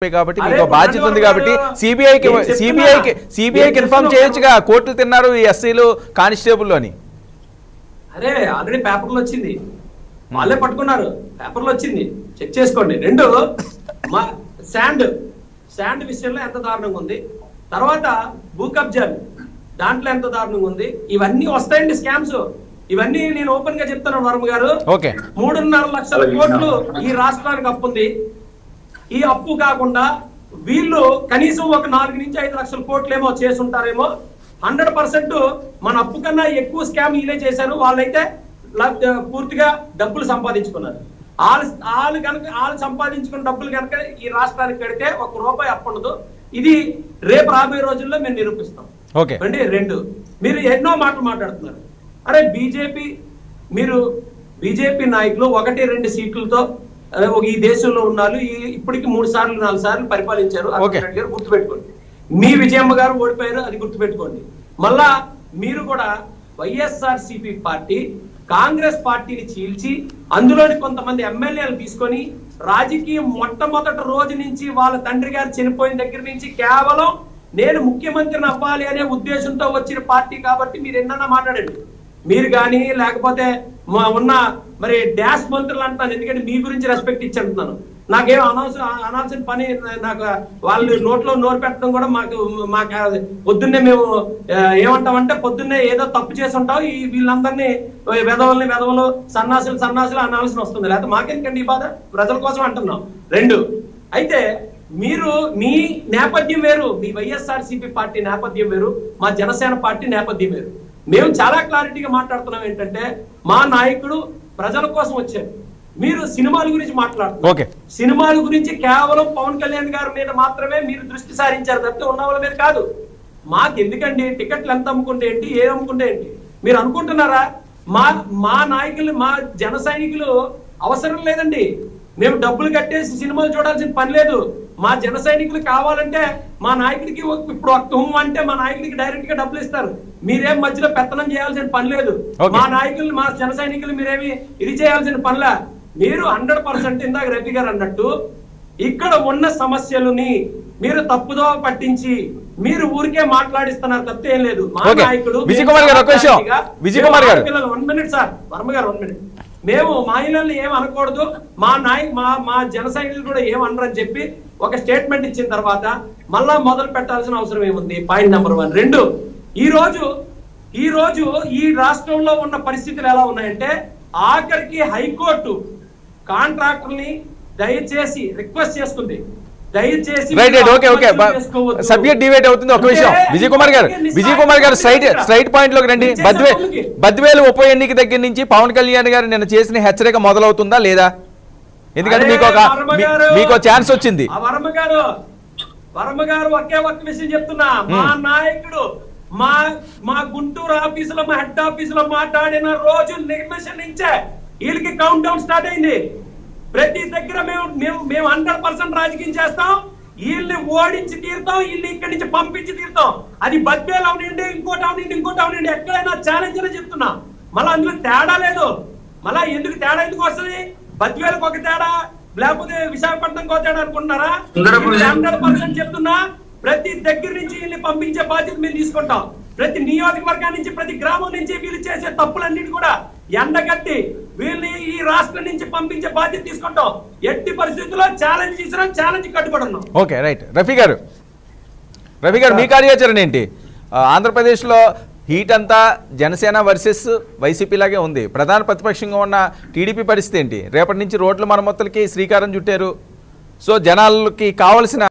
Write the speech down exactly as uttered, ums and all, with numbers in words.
बाध्यता CBI inform court तिन्नारू constable अरे आलरेडी पेपर पेपर चेक विषय में दारुणंगा तर्वाता भू कब्जा दांట్లో ఎంత దారుణంగా ఉంది ఇవన్నీ వస్తాయండి స్కామ్స్ ఇవన్నీ నేను ఓపెన్ గా చెప్తాను వర్మ గారు ఓకే మూడు పాయింట్ నాలుగు లక్షల కోట్లు ఈ రాష్ట్రానికి అప్పు ఉంది ఈ అప్పు కాకుండా వీళ్ళు కనీసం ఒక నాలుగు నుంచి ఐదు లక్షల కోట్లు ఏమో చేసుంటారేమో వంద శాతం మన అప్పు కన్నా ఎక్కువ స్కామ్ ఇలే చేశారు వాళ్ళైతే పూర్తిగా డబ్బులు సంపాదించుకున్నారు ఆల్ ఆల్ గనుక ఆల్ సంపాదించుకున్న డబ్బులు గనుక ఈ రాష్ట్రానికి కడితే ఒక రూపాయి అప్పు ఉండదు ఇది రేపు రాబోయే రోజుల్లో నేను నిరూపిస్తాం एनो अरे बीजेपी बीजेपी नायक रे सीटल तो देश इपड़की मूड सारे नाग सारे परपाली विजयम्म गारु ओडिपोयारु अभी गुर्तुपेट्टुकोंडि मल्ला वैएसआरसीपी पार्टी कांग्रेस पार्टी चील्ची अंदर एमएलए राजकीय मोट्टमोदटि रोज नुंचि वाळ्ळ तंड्रि गारु चनिपोयिन दग्गर नुंचि केवलं నేను ముఖ్యమంత్రిని అవ్వాలి అనే ఉద్దేశంతో వచ్చిన పార్టీ కాబట్టి మీరు ఎన్నన్నా మాట్లాడండి మీరు గాని లేకపోతే ఉన్న మరి డాష్ మంత్రులు అంటాను ఎందుకంటే మీ గురించి రెస్పెక్ట్ ఇచ్చేంటున్నాను నాకేం అనవసరం అనవసరం పని నాకు వాళ్ళు నోట్లో నోరు పెట్టడం కూడా మాకు మాకు పొద్దున్నే మేము ఏమంటామంటే పొద్దున్నే ఏదో తప్పు చేసి ఉంటాం ఈ వీళ్ళందర్నీ వెదవల్ని వెదవలు సన్నాసులు సన్నాసులు అనాల్సిన వస్తుంది లేకపోతే మాకెందుకండి ఈ బాధ ప్రజల కోసం అంటున్నాం రెండు అయితే నేపథ్యం వేరు మీ వైఎస్ఆర్సీపీ పార్టీ నేపథ్యం వేరు మా జనసేన పార్టీ నేపథ్యం వేరు మేము చాలా క్లారిటీగా మాట్లాడుతున్నాం ఏంటంటే మా నాయకుడు ప్రజల కోసం వచ్చారు మీరు సినిమాల గురించి మాట్లాడుతున్నారు ఓకే సినిమాల గురించి కేవలం పవన్ కళ్యాణ్ గారి మీద మాత్రమే మీరు దృష్టి సారించారు తప్ప ఉన్నవాళ్ళ మీద కాదు మాకు ఎందుకండి టికెట్లు ఎంత అమ్ముకుంటే ఏంటి ఏం అమ్ముకుంటే ఏంటి మీరు అనుకుంటున్నారా మా మా నాయకులు మా జన సైనికులు అవసరం లేదండి మేము డబ్బులు కట్టేసి సినిమాలు చూడాల్సిన పని లేదు మా జన సైనికులు కావాలంటే మా నాయకుడికి ఇప్పుడు తుమ్ము అంటే మా నాయకుడికి డైరెక్ట్ గా డబ్బులు ఇస్తారు మీరేం మధ్యలో పెత్తనం చేయాల్సిన పని లేదు మా నాయకులు మా జన సైనికులు మీరేమి ఇది చేయాల్సిన పనిలా మీరు హండ్రెడ్ పర్సెంట్ ఇందాక రెడ్డి గారు అన్నట్టు ఇక్కడ ఉన్న సమస్యలని మీరు తప్పుదోవ పట్టించి మీరు ఊరికే మాట్లాడిస్తున్నారు తప్పే లేదు మా నాయకుడు విజయ్ కుమార్ గారు ఒక నిమిషం విజయ్ కుమార్ గారు వన్ మినిట్ సార్ వర్మ గారు వన్ మినిట్ మేము మహిళల్ని ఏం అనకూడదు మా నాయ మా జన సైనికులు కూడా ఏమనరని చెప్పి ఒక స్టేట్మెంట్ ఇచ్చిన తర్వాత మళ్ళా మొదలు పెట్టాల్సిన అవసరం ఏముంది పాయింట్ నెంబర్ వన్ రెండు ఈ రోజు ఈ రోజు ఈ రాష్ట్రంలో ఉన్న పరిస్థితులు ఎలా ఉన్నాయంటే ఆఖరికి హైకోర్టు కాంట్రాక్టర్ని దయచేసి రిక్వెస్ట్ చేస్తుంది విజయ్ కుమార్ గారు విజయ్ కుమార్ గారు స్ట్రైట్ స్ట్రైట్ పాయింట్ లోకి రండి బద్వేలు ఉప ఎన్నిక దగ్గర నుంచి పవన్ కళ్యాణ్ గారు నిన్న చేసిన హెచ్చరిక మొదలవుతుందా లేదా ఎందుకంటే మీకు ఒక మీకు ఛాన్స్ వచ్చింది వర్మ గారు వర్మ గారు ఒకే ఒక్క విషయం చెప్తున్నా మా నాయకుడు మా మా గుంటూరు ఆఫీస్ లో మా హెడ్ ఆఫీస్ లో మాట్లాడిన రోజు నిమిషం నుంచే వీళ్ళకి కౌంట్ డౌన్ స్టార్ట్ అయింది ప్రతి దగ్గర మేము మేము మేము హండ్రెడ్ పర్సెంట్ రాజకీయం చేస్తాం వీళ్ళని ఓడించి తీరుతాం వీళ్ళని ఇక్కడి నుంచి పంపించి తీరుతాం అది బద్వేలు అవనండి ఇంకోటి అవనండి ఇంకోటి అవనండి ఎక్కడైనా ఛాలెంజ్ అని చెప్తున్నా మళ్ళీ అందులో తేడా లేదు మళ్ళీ ఎందుకు తేడా ఎందుకు వస్తుంది బద్వేలకు ఒక తేడా లేకపోతే విశాఖపట్నంకి ఒక తేడా అనుకుంటున్నారా హండ్రెడ్ పర్సెంట్ చెప్తున్నా ప్రతి దగ్గర నుంచి వీళ్ళని పంపించే బాధ్యత మేము తీసుకుంటాం ప్రతి నియోజకవర్గం నుంచి ప్రతి గ్రామం నుంచి వీళ్ళు చేసే తప్పులన్నిటి కూడా ఎండగట్టి వీళ్ళని ఈ రాష్ట్రం నుంచి పంపించే బాధ్యత తీసుకుంటాం ఎట్టి పరిస్థితుల్లో ఛాలెంజ్ చేసినా ఛాలెంజ్ కట్టుబడున్నాం ఓకే రైట్ రఫీ గారు రఫీ గారు మీ కార్యాచరణ ఏంటి ఆంధ్రప్రదేశ్ లో హీట్ అంతా జనసేన వర్సెస్ వైసీపీ లాగే ఉంది ప్రధాన ప్రతిపక్షంగా ఉన్న టీడీపీ పరిస్థితి ఏంటి రేపటి నుంచి రోడ్ల మరమ్మతులకి శ్రీకారం చుట్టారు సో జనాలకి కావాల్సిన